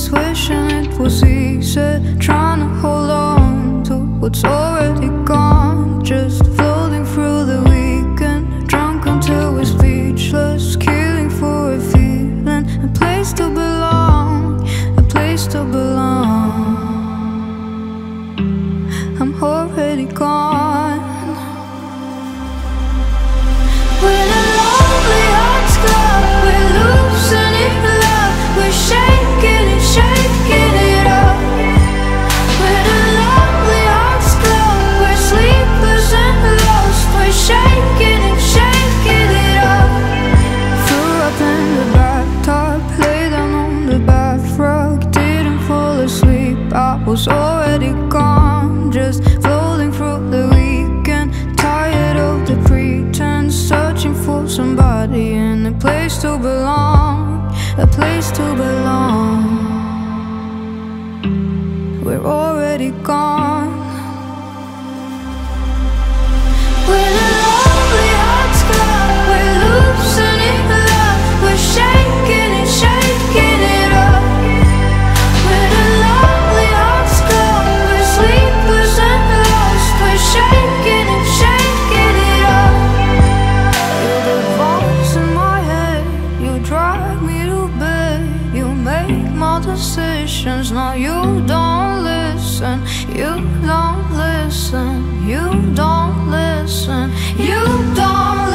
was wishing it was easy, trying to hold on to what's already gone. Just floating through the weekend, drunk until we're speechless, killing for a feeling, a place to belong, a place to belong. I'm already gone. When a lonely heart's club, we're losing it love, we're shaking and shaking it up. When a lonely heart's club, we're sleepless and lost, we're shaking and shaking it up. Threw up in the bathtub, lay down on the bathrug, didn't fall asleep, I was already gone. Just floating through the weekend, tired of the pretense, searching for somebody and a place to belong, a place to belong. We're already gone. When a lonely heart's gone, we're losing it love, we're shaking and shaking it up. When a lonely heart's gone, we're sleepless and lost, we're shaking and shaking it up. You're the voice in my head, you drive me to bed, you make my decisions. No, you don't listen, you don't listen, you don't listen, you don't listen.